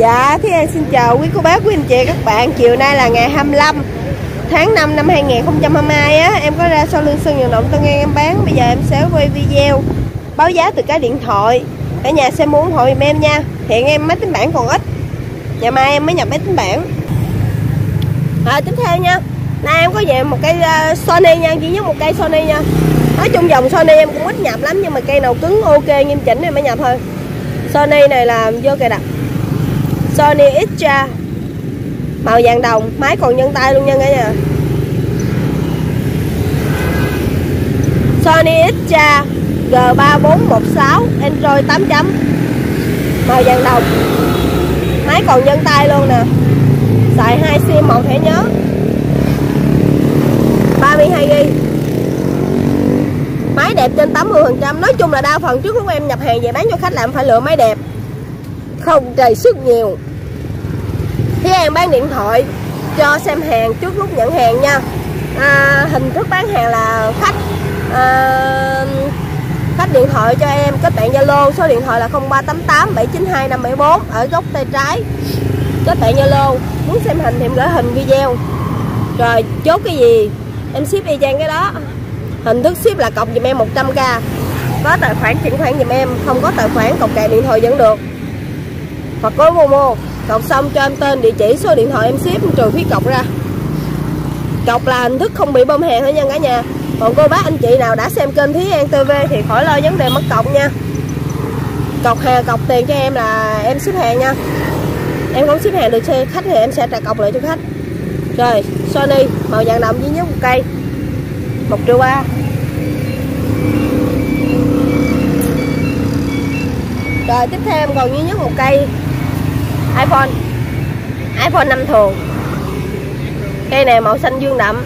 Dạ, Thúy An xin chào quý cô bác, quý anh chị, các bạn. Chiều nay là ngày 25 tháng 5 năm 2022 á, em có ra sau lưng Sơn Vận Động Tân An em bán. Bây giờ em sẽ quay video báo giá từ cái điện thoại. Cả nhà sẽ muốn hội giùm em nha. Hiện em máy tính bảng còn ít, ngày mai em mới nhập máy tính bảng. Rồi tiếp theo nha, nay em có về một cây Sony nha, chỉ với một cây Sony nha. Nói chung dòng Sony em cũng ít nhập lắm, nhưng mà cây nào cứng ok nghiêm chỉnh em mới nhập thôi. Sony này là vô kìa đặt, Sony X-TRA, màu vàng đồng, máy còn nhân tay luôn nha cả nhà. Sony X-TRA G 3416, Android 8 chấm, màu vàng đồng, máy còn nhân tay luôn nè. Xài 2 sim một thẻ nhớ, 32GB, máy đẹp trên 80%. Nói chung là đa phần trước lúc em nhập hàng về bán cho khách là em phải lựa máy đẹp, không trầy sức nhiều. Thúy An bán điện thoại cho xem hàng trước lúc nhận hàng nha. Hình thức bán hàng là khách điện thoại cho em kết bạn Zalo, số điện thoại là 0388 792 574, ở góc tay trái. Kết bạn Zalo, muốn xem hình thì em gửi hình video, rồi chốt cái gì em ship y chang cái đó. Hình thức ship là cọc giùm em 100k, có tài khoản chuyển khoản giùm em, không có tài khoản cọc kè điện thoại vẫn được, hoặc có Momo. Cọc xong cho em tên, địa chỉ, số điện thoại em ship trừ phí cọc ra. Cọc là hình thức không bị bơm hàng thôi nha cả nhà. Còn cô bác anh chị nào đã xem kênh Thúy An TV thì khỏi lo vấn đề mất cọc nha. Cọc hàng, cọc tiền cho em là em ship hàng nha. Em không ship hàng được cho khách thì em sẽ trả cọc lại cho khách. Rồi Sony màu vàng đồng duy nhất một cây, 1 triệu 3. Rồi tiếp theo em còn duy nhất một cây iPhone 5 thường. Cây này màu xanh dương đậm,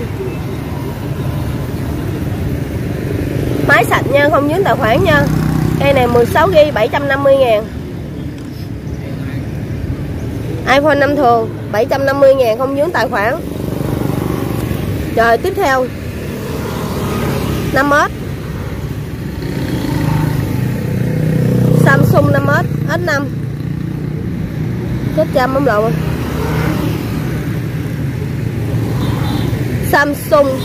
máy sạch nha, không dính tài khoản nha. Cây này 16GB, 750 ngàn. iPhone 5 thường 750 ngàn không dính tài khoản. Rồi tiếp theo 5S Samsung 5S S5. Chết trăm bấm lộn. Samsung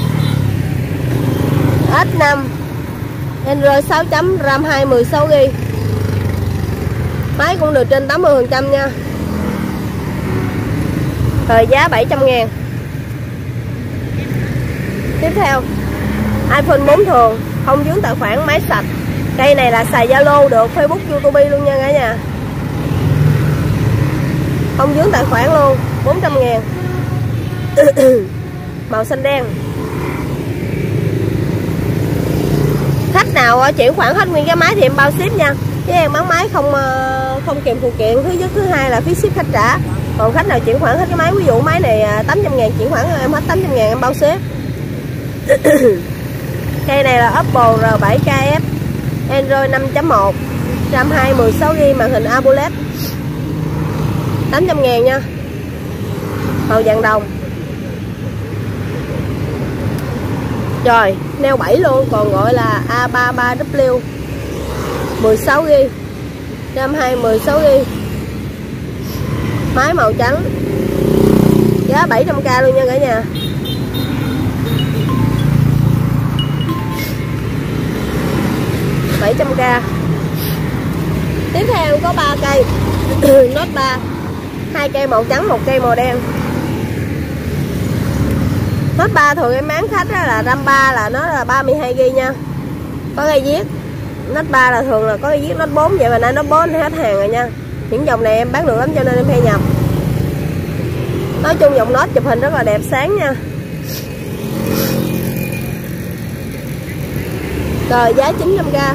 S5 Android 6 chấm, RAM 2 16GB, máy cũng được trên 80% nha. Rồi giá 700 ngàn. Tiếp theo iPhone 4 thường, không dướng tài khoản, máy sạch. Cây này là xài Zalo được, Facebook, YouTube luôn nha cả nhà, không dướng tài khoản luôn, 400 ngàn. Màu xanh đen. Khách nào chuyển khoản hết nguyên cái máy thì em bao ship nha. Chứ em bán máy không kèm phụ kiện. Thứ nhất, thứ hai là phí ship khách trả. Còn khách nào chuyển khoản hết cái máy, ví dụ máy này 800 ngàn chuyển khoản em hết 800 ngàn em bao ship. Cây này là Oppo R7KF, Android 5.1, RAM 2 16GB, màn hình AMOLED, 800 ngàn nha, màu vàng đồng. Rồi neo 7 luôn, còn gọi là A33W, 16GB, RAM 2 16GB, máy màu trắng, giá 700k luôn nha cả nhà. $700k. Tiếp theo có 3 cây Note 3, 2 cây màu trắng, 1 cây màu đen. Note 3 thường em bán khách là RAM 3 là nó là 32GB nha. Có cây viết. Note 3 là thường là có cây viết Note 4 vậy, mà nay Note 4 hết hàng rồi nha. Những dòng này em bán được lắm cho nên em hay nhập. Nói chung dòng Note chụp hình rất là đẹp sáng nha. Rồi giá 900k.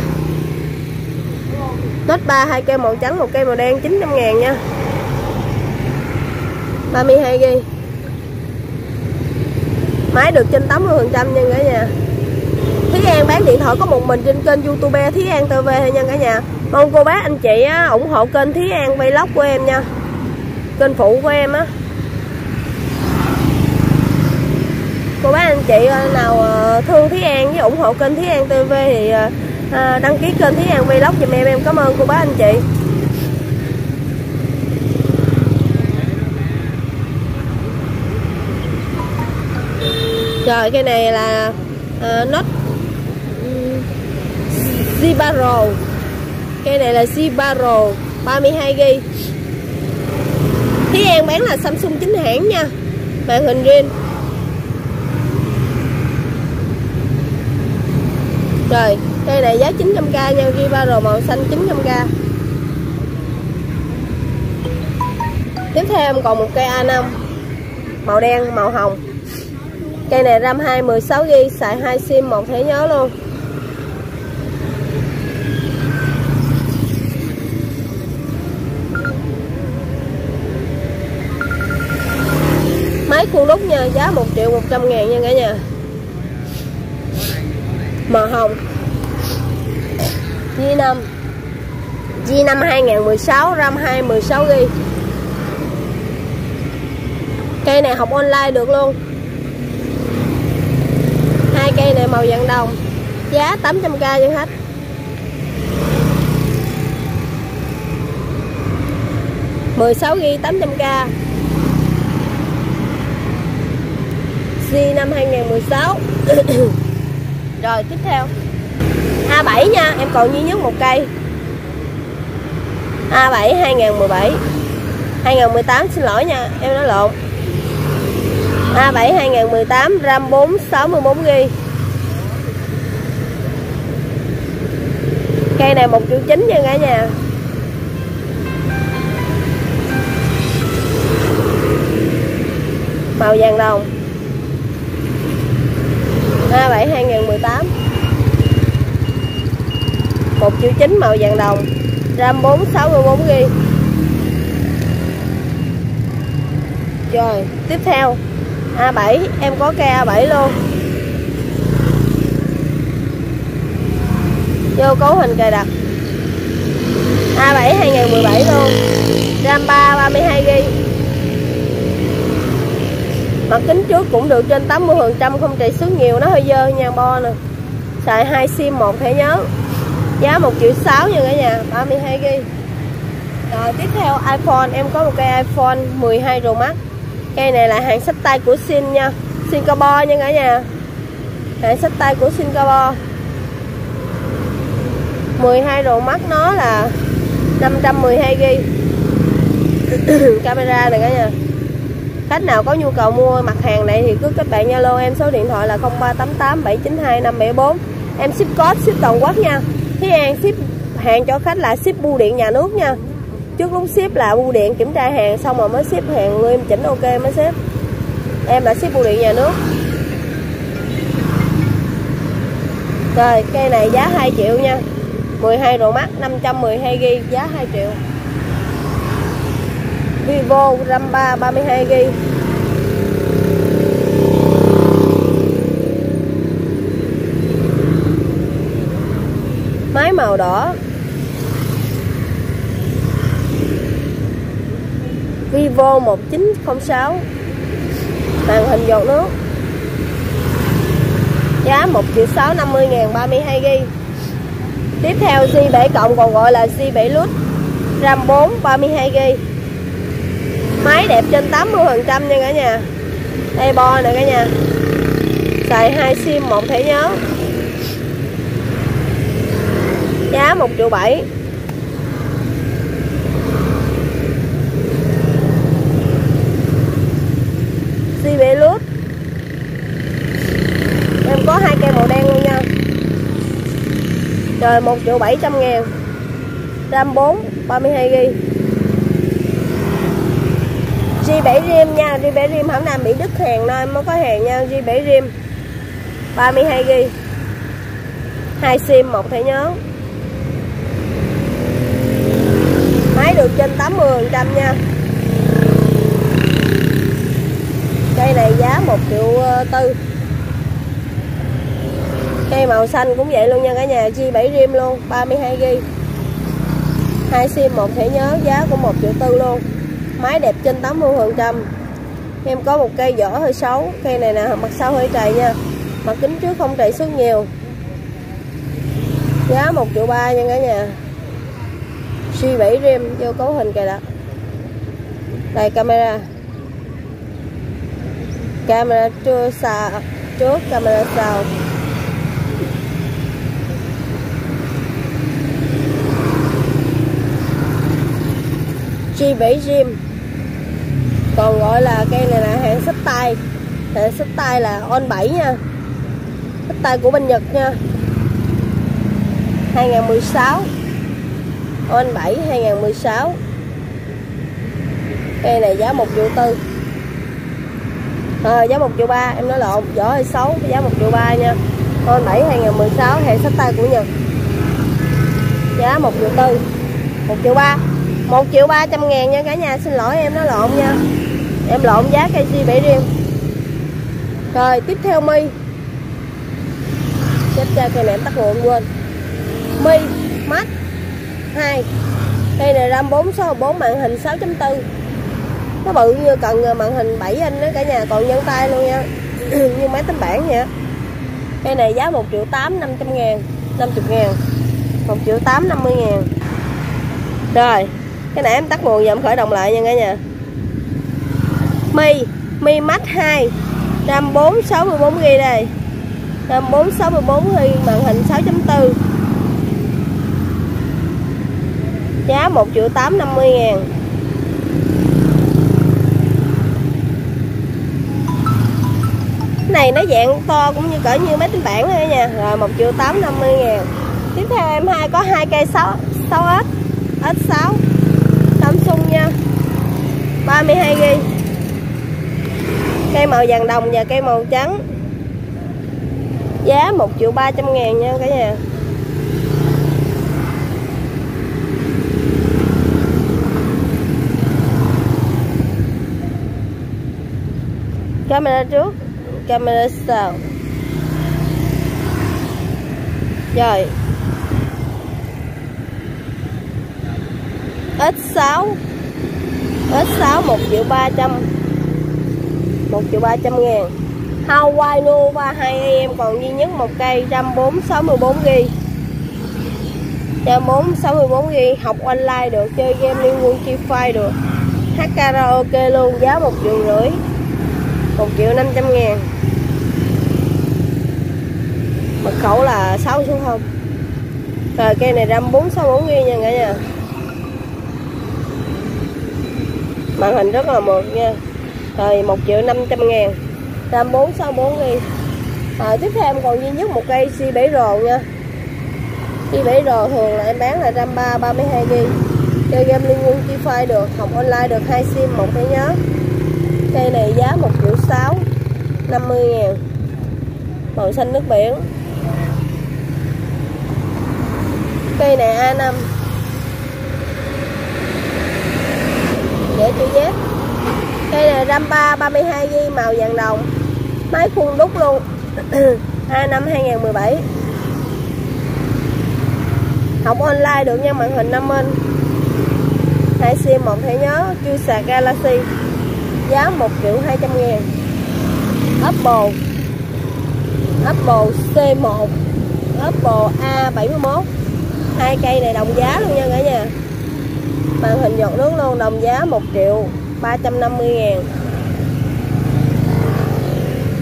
Note 3 2 cây màu trắng, 1 cây màu đen, 900 ngàn nha, 32GB, máy được trên 80% nha cả nhà. Thúy An bán điện thoại có một mình trên kênh YouTube Thúy An TV nha cả nhà. Mong cô bác anh chị ủng hộ kênh Thúy An Vlog của em nha, kênh phụ của em á. Cô bác anh chị nào thương Thúy An với ủng hộ kênh Thúy An TV thì đăng ký kênh Thúy An Vlog giùm em. Em cảm ơn cô bác anh chị. Rồi cái này là Note Z-barrel. Cái này là Z-barrel 32GB. Thúy An bán là Samsung chính hãng nha. Màn hình Rim. Rồi cây này giá 900k nha, Z-barrel màu xanh 900k. Tiếp theo em còn một cây A5 màu đen màu hồng. Cây này RAM 2 16GB, xài 2 sim một thẻ nhớ luôn. Máy khuôn đúc nha, giá 1.100.000 nha cả nhà. Màu hồng. G5. G5 2016, RAM 2 16GB. Cây này học online được luôn. Hai cây này màu vàng đồng. Giá 800k cho khách. G 16GB 800k. G năm 2016. Rồi tiếp theo A7 nha, em còn duy nhất một cây. A7 2017. 2018 xin lỗi nha, em nói lộn. A7 2018, RAM 4 64GB. Cây này 1.9 triệu nha cả nhà. Màu vàng đồng. A7 2018. 1.9 triệu màu vàng đồng, RAM 4 64GB. Rồi, tiếp theo A7, em có cây A7 luôn. Vô cấu hình cài đặt. A7 2017 luôn. RAM 3 32GB. Mặt kính trước cũng được trên 80%, không trầy xước nhiều, nó hơi dơ nha, bo nè. Xài 2 sim một thẻ nhớ. Giá 1.6 triệu nha cả nhà, 32GB. Rồi tiếp theo iPhone, em có một cây iPhone 12 Pro Max. Cây này là hàng xách tay của Sin nha, Singapore nha cả nhà. Hàng xách tay của Singapore. 12 Pro Max nó là 512GB. Camera này cả nhà. Khách nào có nhu cầu mua mặt hàng này thì cứ kết bạn Zalo em, số điện thoại là 0388 792 574. Em ship code ship toàn quốc nha. Thúy An ship hàng cho khách là ship bưu điện nhà nước nha. Trước lúc ship là bưu điện kiểm tra hàng xong rồi mới ship hàng, em chỉnh ok mới ship. Em đã ship bưu điện nhà nước. Rồi cây này giá 2 triệu nha. 12 Pro Max 512GB giá 2 triệu. Vivo RAM 3 32GB. Máy màu đỏ. Vivo 1906. Màn hình giọt nước. Giá 1.650.000, 32GB. Tiếp theo G7 cộng còn gọi là G7 Lux. RAM 4 32GB. Máy đẹp trên 80% nha cả nhà. Đây bo nè cả nhà. Xài 2 sim một thẻ nhớ. Giá 1.7 triệu. G7 Lux. Em có hai cây màu đen luôn nha. Rồi 1.700.000. RAM 4 32GB. G7 Rim nha, G7 Rim hãng Nam Mỹ Đức hàng nơi mới có hàng nha. G7 Rim 32GB. 2 sim một thẻ nhớ. Máy được trên 80% nha. Cây này giá 1.4 triệu. Cây màu xanh cũng vậy luôn nha cả nhà. G7 Rim luôn, 32GB. 2 sim một thẻ nhớ, giá cũng 1.4 triệu luôn. Máy đẹp trên 80%. Em có một cây vỏ hơi xấu. Cây này nè, mặt sau hơi trầy nha. Mặt kính trước không trầy xước nhiều. Giá 1.3 triệu nha cả nhà. G7 Rim vô cấu hình kìa đó. Đây camera. Camera trưa xà trước, camera sau. G7 Rim, còn gọi là cây này là hãng xách tay. Hãng xách tay là On 7 nha, xách tay của bên Nhật nha. 2016, On 7 2016. Cây này giá 1 triệu 4. Giá 1 triệu 3, em nói lộn, giỏ hơi xấu, giá 1 triệu 3 nha. On 7 2016, hãng xách tay của Nhật. Giá 1 triệu 4, 1 triệu 3, 1 triệu 300 ngàn nha cả nhà, xin lỗi em nói lộn nha, em lộn giá cây G7 Rim. Rồi tiếp theo Mi, chết cha, cây này em tắt nguồn quên. Mi Max 2, cây này RAM 464, màn hình 6.4, nó bự như cần màn hình 7 inch đó cả nhà, còn nhân tay luôn nha. Như máy tính bảng vậy. Cây này giá 1 triệu 8 500 ngàn, 50 ngàn, 1 triệu 8 50 ngàn. Rồi cái nãy em tắt nguồn giờ em khởi động lại nha cả nhà. Mi Max 2, RAM 464GB đây, RAM 464GB, màn hình 6.4, giá 1 triệu 850 ngàn. Này nó dạng to cũng như cỡ như máy tính bảng thôi nha. Rồi 1 triệu 850 ngàn. Tiếp theo em hai có hai cây 6S S6 Samsung nha, 32GB, cây màu vàng đồng và cây màu trắng, giá 1 triệu 300 ngàn nha cả nhà. Camera trước, camera sau. Rồi X6 1 triệu 300, 1 triệu 300 ngàn. Huawei Nova 2i em còn duy nhất một cây, RAM 464GB, RAM 464GB, học online được, chơi game liên quân chi phai được, hát karaoke luôn, giá 1 triệu rưỡi, 1 triệu 500 ngàn. Mật khẩu là 6 số 0. Rồi cây này RAM 464GB nha cả nhà, màn hình rất là mượt nha. Rồi 1 triệu 500 ngàn, RAM 464GB. Tiếp theo em còn duy nhất một cây Z-barrel nha. Z-barrel thường là em bán là RAM 32GB, chơi game liên quân chi phai được, học online được, 2 sim 1 thẻ nhớ. Cây này giá 1 triệu 6 50 ngàn, màu xanh nước biển. Cây này A5 dễ chữ Z. Cây này RAM 3 32GB, màu vàng đồng, máy khuôn đúc luôn. A5 2017, học online được nha, màn hình 5 inch, 2 sim 1 thẻ nhớ, chưa sạc Galaxy, giá 1 triệu 200 ngàn. Apple C1, Apple A71, hai cây này đồng giá luôn nha cả nhà, màn hình giọt nước luôn, đồng giá 1 triệu 350 ngàn.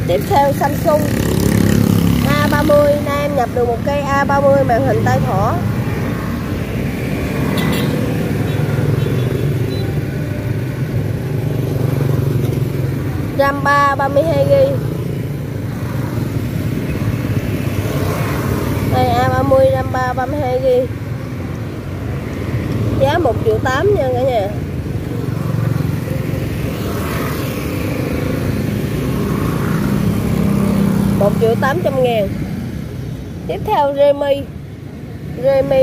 Tiếp theo Samsung A30, nay em nhập được một cây A30, màn hình tay thỏ, RAM 32GB. Đây A30 RAM 32GB, giá 1 triệu 8 nha cả nhà. $1.800.000. Tiếp theo Redmi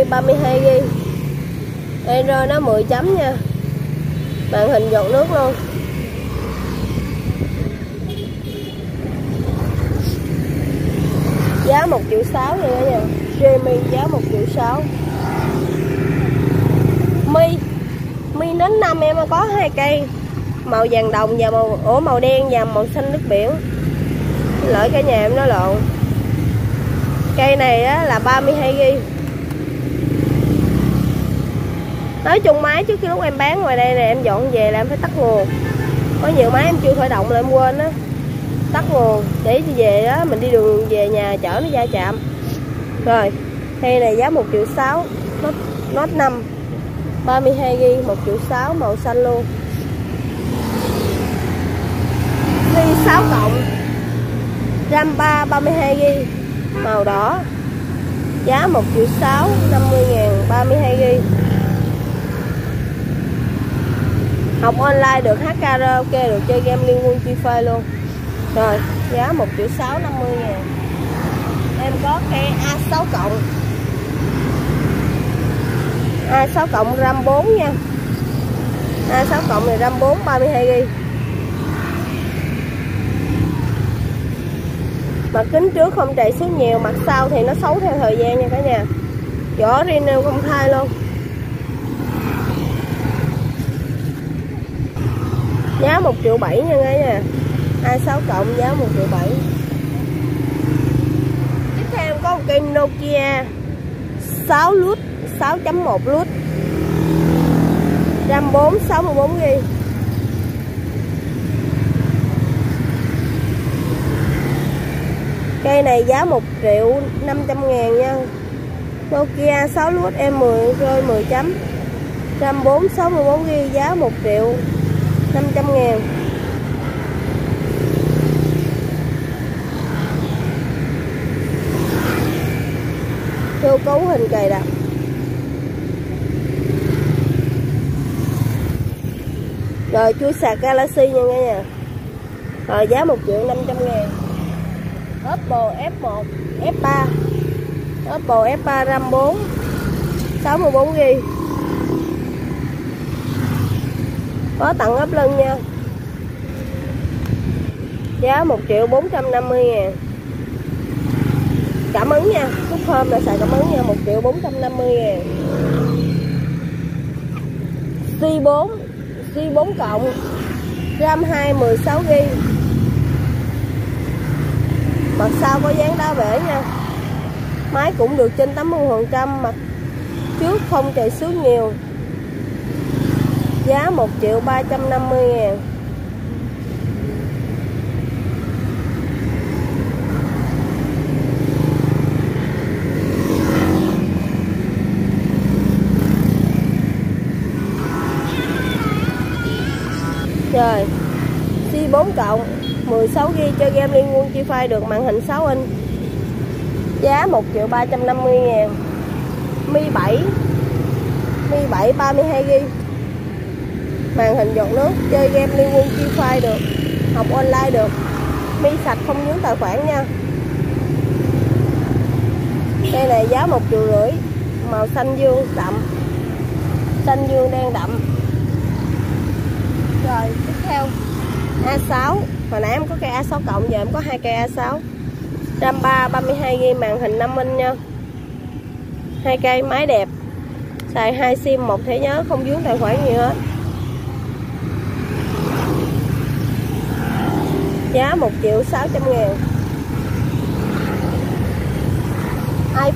32GB, Android nó 10 chấm nha, màn hình giọt nước luôn, giá 1 triệu 6 nha cả nhà. Redmi giá 1 triệu 6. Mi Note 5 em có hai cây, màu vàng đồng và màu đen và màu xanh nước biển. Xin lỗi cả nhà em nói lộn. Cây này á, là 32GB. Nói chung máy trước khi lúc em bán ngoài đây nè, em dọn về là em phải tắt nguồn, có nhiều máy em chưa khởi động là em quên á. tắt luôn để về á, mình đi đường về nhà chở nó va chạm. Rồi hay này giá 1.6 triệu, Note 5 32GB 1.6 triệu màu xanh luôn, đi 6 cộng RAM 3 32GB màu đỏ, giá 1.6 triệu 50.000 32GB. Học online được, hát karaoke được, chơi game liên quân chi phê luôn. Rồi giá 1.6 triệu 50.000. Em có cây A6 cộng A6 cộng RAM 4 nha, A6 cộng này RAM 4 32GB. Mặt kính trước không chạy xước nhiều, mặt sau thì nó xấu theo thời gian nha cả nhà. Vỏ Rino không thay luôn. Giá 1.7 triệu nha cả nhà. A6 cộng giá 1.7 triệu. Tiếp theo có một cây Nokia 6 lút 6.1 lút RAM 4 64GB. Cây này giá 1.500.000 nha. Nokia 6 lút M10 rơi 10 chấm RAM 4 64GB, giá 1.500.000. Cơ cấu hình cài đặt. Rồi chuối sạc Galaxy nha cả nhà. Rồi giá 1.500.000. Oppo F1, F3. Oppo F3 RAM 4 64GB. Có tặng ốp lưng nha. Giá 1.450.000. Cảm ứng nha, cúp hôm là xài cảm ứng nha, 1.450.000. G4, G4 cộng RAM 2 16GB. Mặt sau có dán đá bể nha. Máy cũng được trên 80%, mặt trước không chạy xước nhiều. Giá 1.350.000. Rồi C4 cộng 16GB chơi game liên quân chi phai được, màn hình 6 inch. Giá 1.350.000. Mi 7 32GB. Màn hình giọt nước, chơi game liên quân chi phai được, học online được. Mi sạch không nhớ tài khoản nha. Đây này giá 1.5 triệu, màu xanh dương đậm. Xanh dương đen đậm. Rồi tiếp theo A6, hồi nãy em có cây A6 cộng, giờ em có hai cây A6 RAM 3 32GB màn hình 5 inch nha. Hai cây máy đẹp, xài 2 sim một thẻ nhớ, không vướng tài khoản gì hết. Giá 1.600.000.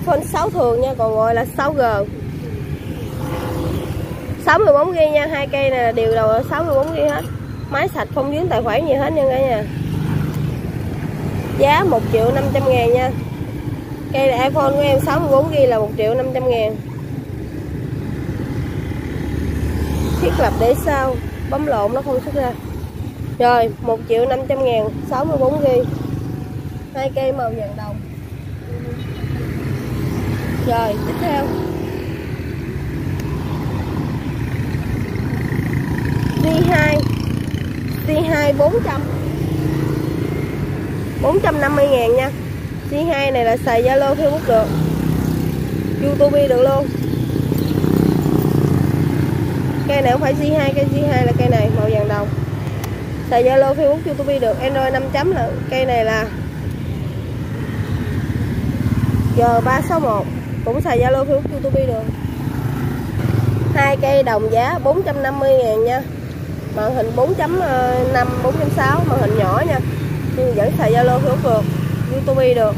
iPhone 6 thường nha, còn gọi là 6G 64GB nha, hai cây này đều đầu 64GB hết. Máy sạch không dính tài khoản gì hết nha cả nhà. Giá 1.500.000 nha. Cây này iPhone của em 64GB là 1.500.000. Thiết lập để sau, bấm lộn nó không xuất ra. Rồi 1.500.000 64GB. Hai cây màu vàng đồng. Rồi tiếp theo C2 450.000 nha. C2 này là xài Zalo, Facebook được, YouTube được luôn. Cây này không phải C2, cây C2 là cây này màu vàng đồng, xài Zalo, Facebook, YouTube được. Android 5 chấm là cây này là G361, cũng xài Zalo, Facebook, YouTube được. Hai cây đồng giá 450.000 nha. Màn hình 4.5 4.6, màn hình nhỏ nha, nhưng vẫn xài Zalo, Facebook được, YouTube được.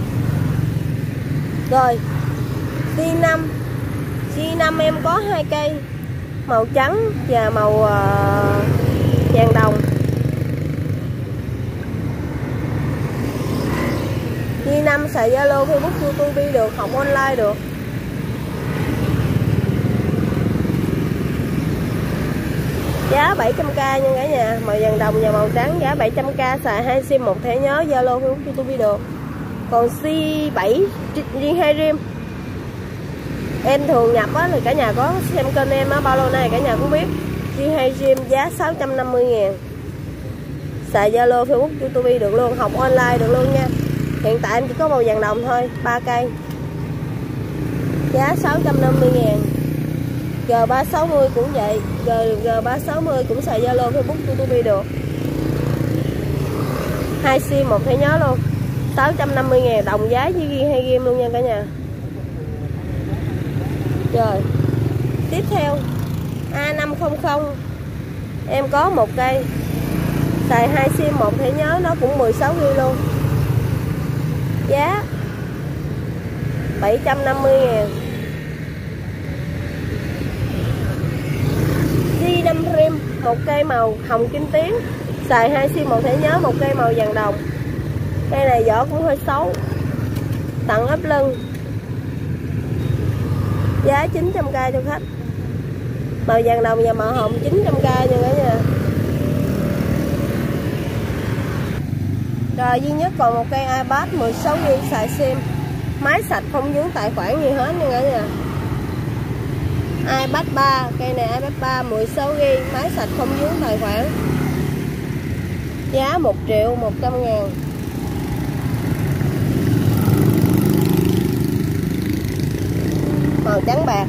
Rồi G5 em có hai cây màu trắng và màu vàng đồng. 5 xài Zalo, Facebook, YouTube được, học online được. Giá 700k nha cả nhà, màu vàng đồng và màu trắng giá 700k, xài 2 sim, 1 thẻ nhớ Zalo, Facebook, YouTube được. Còn C7 G2 Rim em thường nhập á, thì cả nhà có xem kênh em á, bao lâu nay cả nhà cũng biết. G2 Rim giá 650.000, xài Zalo, Facebook, YouTube được luôn, học online được luôn nha. Hiện tại em chỉ có màu vàng đồng thôi, 3 cây. Giá 650.000. G360 cũng vậy, G360 cũng xài Zalo, Facebook, YouTube được. 2 sim, 1 thẻ nhớ luôn. 650.000 đồng giá với G2 Rim luôn nha cả nhà. Rồi. Tiếp theo A500 em có 1 cây. Xài 2 sim, 1 thẻ nhớ, nó cũng 16GB luôn. Giá 750.000. G5 Rim 1 cây màu hồng kim tím, xài 2 sim, 1 thẻ nhớ, 1 cây màu vàng đồng. Cây này vỏ cũng hơi xấu, tặng ấp lưng. Giá 900k cho khách. Màu vàng đồng và màu hồng 900k nha cả nhà. Rồi duy nhất còn 1 cây iPad 16GB, xài sim, máy sạch, không dướng tài khoản gì hết nha cả nhà. iPad 3, cây này iPad 3 16GB, máy sạch, không dướng tài khoản. Giá 1.100.000. Màu trắng bạc.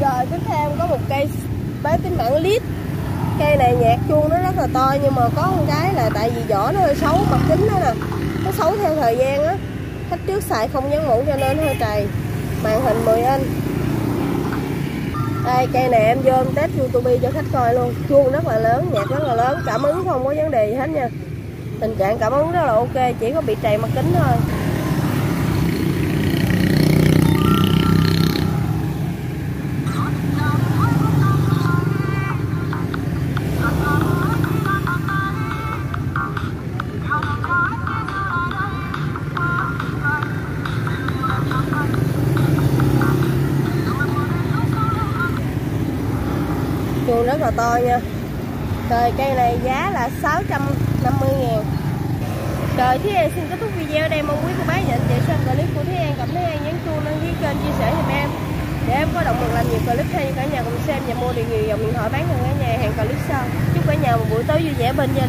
Rồi tiếp theo có 1 cây máy tính bảng lít. Cây này nhạc chuông nó rất là to, nhưng mà có một cái là tại vì vỏ nó hơi xấu, mặt kính đó nè, nó xấu theo thời gian á. Khách trước xài không dán mũ cho nên hơi trầy. Màn hình 10 inch. Đây cây này em vô em test YouTube cho khách coi luôn. Chuông rất là lớn, nhạc rất là lớn, cảm ứng không có vấn đề gì hết nha. Tình trạng cảm ứng rất là ok, chỉ có bị trầy mặt kính thôi. Rất là to nha. Rồi cây này giá là 650.000. Rồi Thúy An xin kết thúc video ở đây. Mong quý cô bác và anh chị xem clip của Thúy An cảm thấy An nhấn chuông đăng ký kênh, chia sẻ giùm em để em có động lực làm nhiều clip hay. Cả nhà cùng xem và mua điều nhiều dòng điện thoại bán hàng ở nhà, hẹn clip sau. Chúc cả nhà một buổi tối vui vẻ bên gia đình.